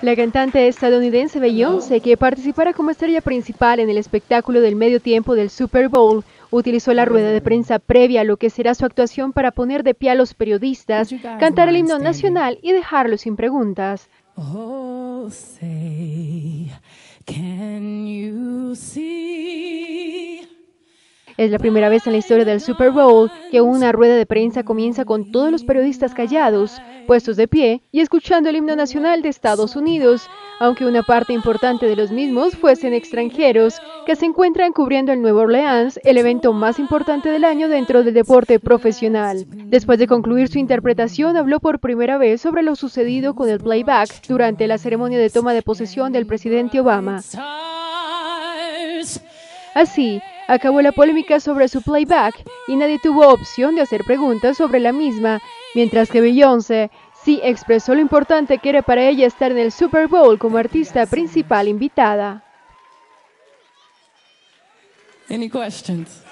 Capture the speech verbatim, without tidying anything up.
La cantante estadounidense Beyoncé, que participará como estrella principal en el espectáculo del medio tiempo del Super Bowl, utilizó la rueda de prensa previa a lo que será su actuación para poner de pie a los periodistas, cantar el himno nacional y dejarlo sin preguntas. Oh, say, can you see? Es la primera vez en la historia del Super Bowl que una rueda de prensa comienza con todos los periodistas callados, puestos de pie y escuchando el himno nacional de Estados Unidos, aunque una parte importante de los mismos fuesen extranjeros que se encuentran cubriendo en Nueva Orleans, el evento más importante del año dentro del deporte profesional. Después de concluir su interpretación, habló por primera vez sobre lo sucedido con el playback durante la ceremonia de toma de posesión del presidente Obama. Así, acabó la polémica sobre su playback y nadie tuvo opción de hacer preguntas sobre la misma, mientras que Beyoncé sí expresó lo importante que era para ella estar en el Super Bowl como artista principal invitada. Any questions?